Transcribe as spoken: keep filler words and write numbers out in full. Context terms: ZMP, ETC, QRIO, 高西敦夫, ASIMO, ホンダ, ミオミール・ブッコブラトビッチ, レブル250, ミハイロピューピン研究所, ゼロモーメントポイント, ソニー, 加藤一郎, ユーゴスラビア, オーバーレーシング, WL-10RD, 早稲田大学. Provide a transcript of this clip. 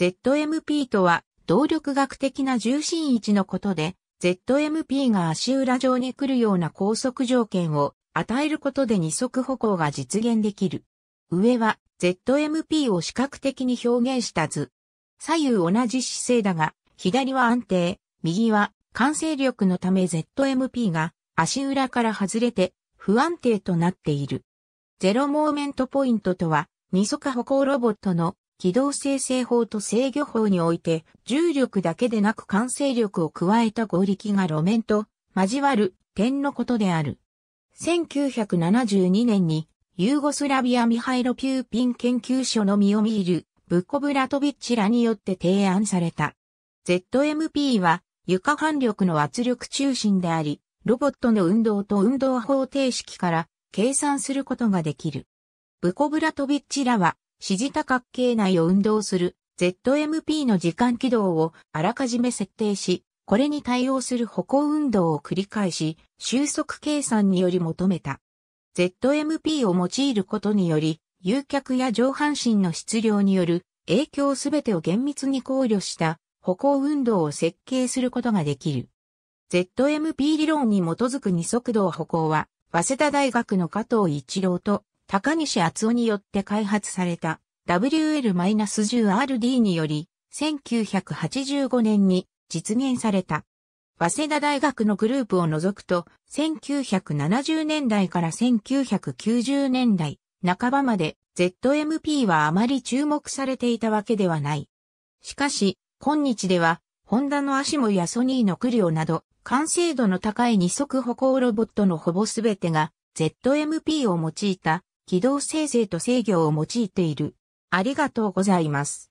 ゼットエムピー とは動力学的な重心位置のことで、ゼットエムピー が足裏上に来るような高速条件を与えることで二足歩行が実現できる。上は ゼットエムピー を視覚的に表現した図。左右同じ姿勢だが、左は安定、右は慣性力のため ゼットエムピー が足裏から外れて不安定となっている。ゼロモーメントポイントとは、二足歩行ロボットの機動生成法と制御法において、重力だけでなく慣性力を加えた合力が路面と交わる点のことである。せんきゅうひゃくななじゅうにねんにユーゴスラビアミハイロ・ピューピン研究所のミオミール・ブッコブラトビッチらによって提案された。ゼットエムピー は床反力の圧力中心であり、ロボットの運動と運動方程式から計算することができる。ブコブラトビッチらは、指示多角形内を運動する ゼットエムピー の時間軌道をあらかじめ設定し、これに対応する歩行運動を繰り返し、収束計算により求めた。ゼットエムピー を用いることにより、誘脚や上半身の質量による影響すべてを厳密に考慮した歩行運動を設計することができる。ゼットエムピー 理論に基づく二足動歩行は、早稲田大学の加藤一郎と、高西敦夫によって開発された ダブリューエルじゅうアールディー によりせんきゅうひゃくはちじゅうごねんに実現された。早稲田大学のグループを除くとせんきゅうひゃくななじゅうねんだいからせんきゅうひゃくきゅうじゅうねんだいなかばまで ゼットエムピー はあまり注目されていたわけではない。しかし、今日ではホンダのアシモやソニーのキューアイアイオなど完成度の高い二足歩行ロボットのほぼすべてが ゼットエムピー を用いた機動生成と制御を用いている。ありがとうございます。